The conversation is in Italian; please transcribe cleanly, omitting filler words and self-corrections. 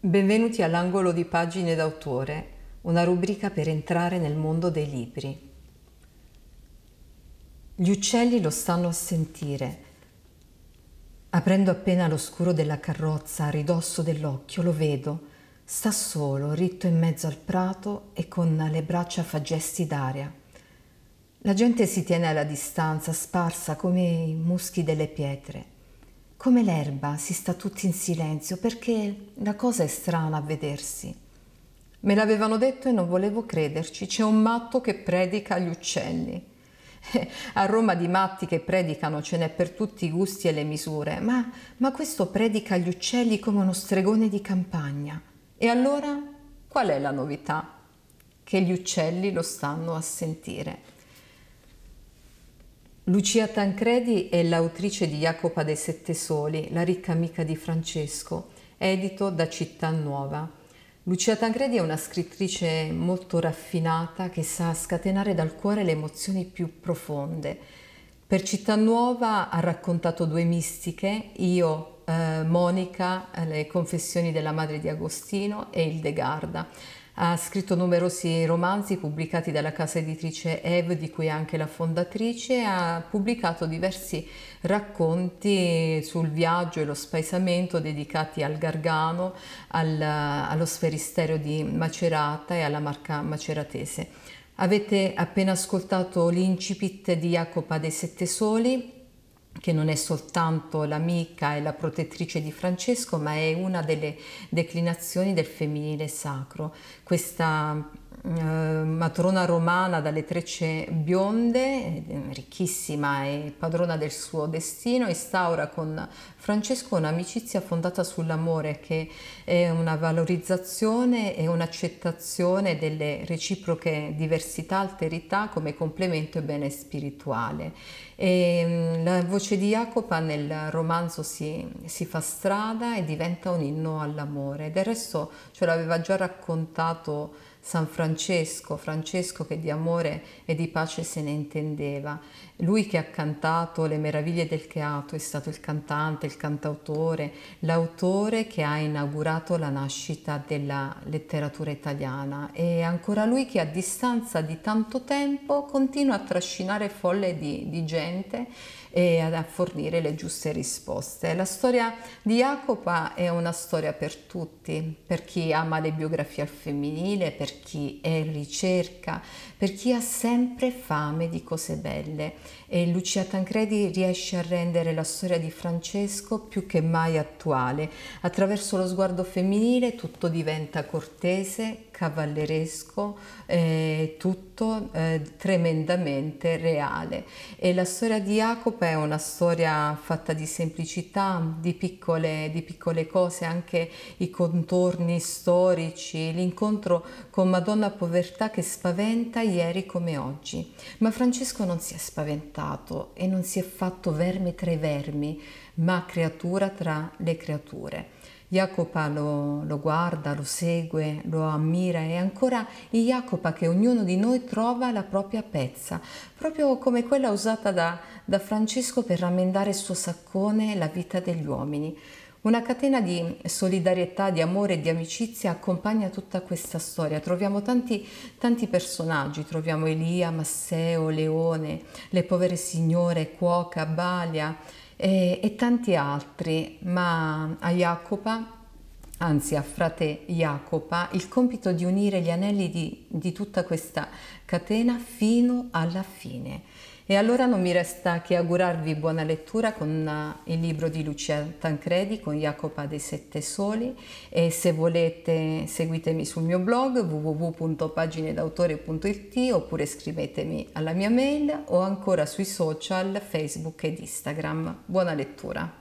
Benvenuti all'angolo di Pagine d'autore, una rubrica per entrare nel mondo dei libri. Gli uccelli lo stanno a sentire. Aprendo appena l'oscuro della carrozza a ridosso dell'occhio, lo vedo. Sta solo, ritto in mezzo al prato e con le braccia fa gesti d'aria. La gente si tiene alla distanza, sparsa come i muschi delle pietre. Come l'erba si sta tutti in silenzio perché la cosa è strana a vedersi. Me l'avevano detto e non volevo crederci, c'è un matto che predica agli uccelli. A Roma di matti che predicano ce n'è per tutti i gusti e le misure, ma questo predica agli uccelli come uno stregone di campagna. E allora qual è la novità? Che gli uccelli lo stanno a sentire. Lucia Tancredi è l'autrice di Jacopa dei Sette Soli, la ricca amica di Francesco, edito da Città Nuova. Lucia Tancredi è una scrittrice molto raffinata che sa scatenare dal cuore le emozioni più profonde. Per Città Nuova ha raccontato due mistiche, Io, Monica, le confessioni della madre di Agostino e Il Degarda. Ha scritto numerosi romanzi pubblicati dalla casa editrice Eve, di cui è anche la fondatrice, ha pubblicato diversi racconti sul viaggio e lo spaesamento dedicati al Gargano, allo sferisterio di Macerata e alla Marca maceratese. Avete appena ascoltato l'incipit di Jacopa dei Sette Soli, che non è soltanto l'amica e la protettrice di Francesco, ma è una delle declinazioni del femminile sacro. Questa matrona romana dalle trecce bionde, ricchissima e padrona del suo destino, instaura con Francesco un'amicizia fondata sull'amore, che è una valorizzazione e un'accettazione delle reciproche diversità, alterità come complemento e bene spirituale. E la voce di Jacopa nel romanzo si fa strada e diventa un inno all'amore. Del resto ce l'aveva già raccontato San Francesco che di amore e di pace se ne intendeva. Lui che ha cantato le meraviglie del teatro, è stato il cantante, il cantautore, l'autore che ha inaugurato la nascita della letteratura italiana, e ancora lui che a distanza di tanto tempo continua a trascinare folle di gente e a fornire le giuste risposte. La storia di Jacopa è una storia per tutti, per chi ama le biografie al femminile, per chi è in ricerca, per chi ha sempre fame di cose belle, e Lucia Tancredi riesce a rendere la storia di Francesco più che mai attuale. Attraverso lo sguardo femminile tutto diventa cortese, cavalleresco, tutto tremendamente reale, e la storia di Jacopa è una storia fatta di semplicità, di piccole cose, anche i contorni storici, l'incontro con Madonna Povertà che spaventa ieri come oggi. Ma Francesco non si è spaventato e non si è fatto verme tra i vermi, ma creatura tra le creature. Jacopa lo guarda, lo segue, lo ammira, e ancora in Jacopa che ognuno di noi trova la propria pezza, proprio come quella usata da Francesco per rammendare il suo saccone la vita degli uomini. Una catena di solidarietà, di amore e di amicizia accompagna tutta questa storia. Troviamo tanti personaggi, troviamo Elia, Masseo, Leone, le povere signore, Cuoca, Balia e tanti altri, ma a Jacopa, anzi a frate Jacopa, il compito di unire gli anelli di tutta questa catena fino alla fine. E allora non mi resta che augurarvi buona lettura con il libro di Lucia Tancredi, con Jacopa dei Sette Soli, e se volete seguitemi sul mio blog www.paginedautore.it, oppure scrivetemi alla mia mail o ancora sui social Facebook ed Instagram. Buona lettura!